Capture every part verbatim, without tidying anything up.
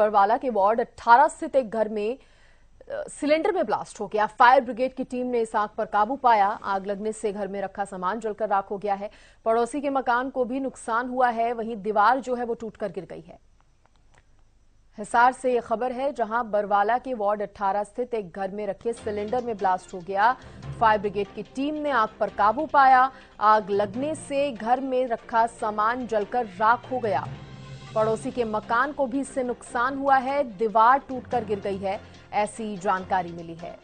बरवाला के वार्ड अठारह स्थित एक घर में सिलेंडर में ब्लास्ट हो गया। फायर ब्रिगेड की टीम ने इस आग पर काबू पाया। आग लगने से घर में रखा सामान जलकर राख हो गया है। पड़ोसी के मकान को भी नुकसान हुआ है, वहीं दीवार जो है वो टूटकर गिर गई है। हिसार से ये खबर है, जहां बरवाला के वार्ड अठारह स्थित एक घर में रखे सिलेंडर में ब्लास्ट हो गया। फायर ब्रिगेड की टीम ने आग पर काबू पाया। आग लगने से घर में रखा सामान जलकर राख हो गया। पड़ोसी के मकान को भी इससे नुकसान हुआ है, दीवार टूटकर गिर गई है, ऐसी जानकारी मिली है।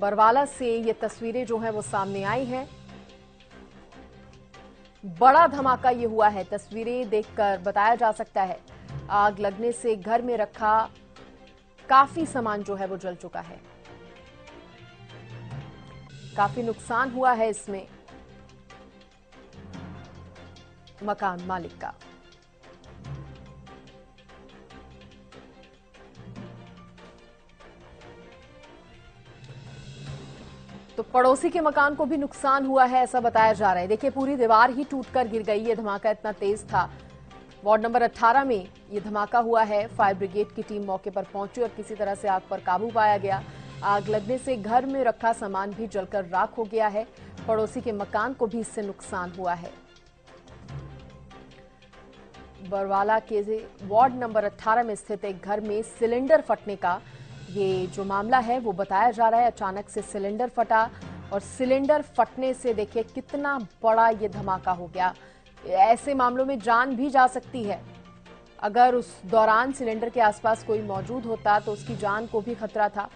बरवाला से ये तस्वीरें जो हैं वो सामने आई हैं। बड़ा धमाका ये हुआ है, तस्वीरें देखकर बताया जा सकता है। आग लगने से घर में रखा काफी सामान जो है वो जल चुका है, काफी नुकसान हुआ है इसमें मकान मालिक का। तो पड़ोसी के मकान को भी नुकसान हुआ है, ऐसा बताया जा रहा है। देखिए, पूरी दीवार ही टूटकर गिर गई। ये धमाका इतना तेज था। वार्ड नंबर अठारह में ये धमाका हुआ है। फायर ब्रिगेड की टीम मौके पर पहुंची और किसी तरह से आग पर काबू पाया गया। आग लगने से घर में रखा सामान भी जलकर राख हो गया है। पड़ोसी के मकान को भी इससे नुकसान हुआ है। बरवाला के वार्ड नंबर अठारह में स्थित एक घर में सिलेंडर फटने का ये जो मामला है वो बताया जा रहा है। अचानक से सिलेंडर फटा और सिलेंडर फटने से देखिए कितना बड़ा ये धमाका हो गया। ऐसे मामलों में जान भी जा सकती है। अगर उस दौरान सिलेंडर के आसपास कोई मौजूद होता तो उसकी जान को भी खतरा था।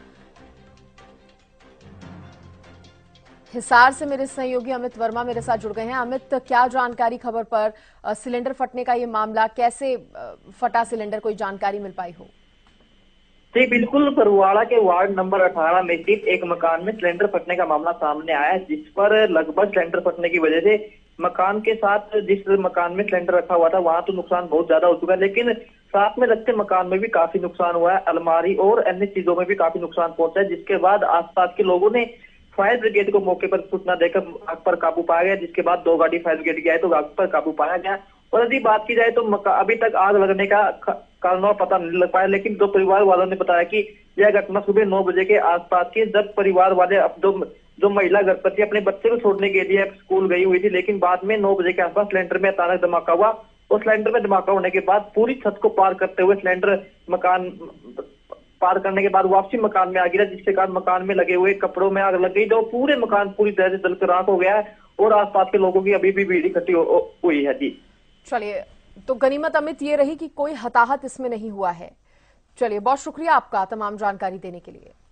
हिसार से मेरे सहयोगी अमित वर्मा मेरे साथ जुड़ गए हैं। अमित, क्या जानकारी खबर पर? सिलेंडर फटने का ये मामला, कैसे फटा सिलेंडर, कोई जानकारी मिल पाई हो? जी बिल्कुल, बरवाला के वार्ड नंबर अठारह में स्थित एक मकान में सिलेंडर फटने का मामला सामने आया है, जिस पर लगभग सिलेंडर फटने की वजह से मकान के साथ, जिस मकान में सिलेंडर रखा हुआ था वहां तो नुकसान बहुत ज्यादा हो चुका है, लेकिन साथ में रखते मकान में भी काफी नुकसान हुआ है। अलमारी और अन्य चीजों में भी काफी नुकसान पहुंचा है, जिसके बाद आसपास के लोगों ने फायर ब्रिगेड को मौके पर सूचना देकर आग पर काबू पाया गया, जिसके बाद दो गाड़ी फायर ब्रिगेड की आई तो आग पर काबू पाया गया। और यदि बात की जाए तो अभी तक आग लगने का कारण और पता नहीं लग पाया, लेकिन दो परिवार वालों ने बताया कि यह घटना सुबह नौ बजे के आसपास थी, जब परिवार वाले दो जो महिला घर पर थी अपने बच्चे को छोड़ने के लिए स्कूल गई हुई थी, लेकिन बाद में नौ बजे के आसपास सिलेंडर में अचानक धमाका हुआ और सिलेंडर में धमाका होने के बाद पूरी छत को पार करते हुए सिलेंडर मकान पार करने के बाद वापसी मकान में आ गिरा, जिसके कारण मकान में लगे हुए कपड़ों में आग लग गई, जो पूरे मकान पूरी तरह से जलकर राख हो गया है और आसपास के लोगों की अभी भी भीड़ इकट्ठी हुई है। जी चलिए, तो गनीमत अमित ये रही कि कोई हताहत इसमें नहीं हुआ है। चलिए, बहुत शुक्रिया आपका तमाम जानकारी देने के लिए।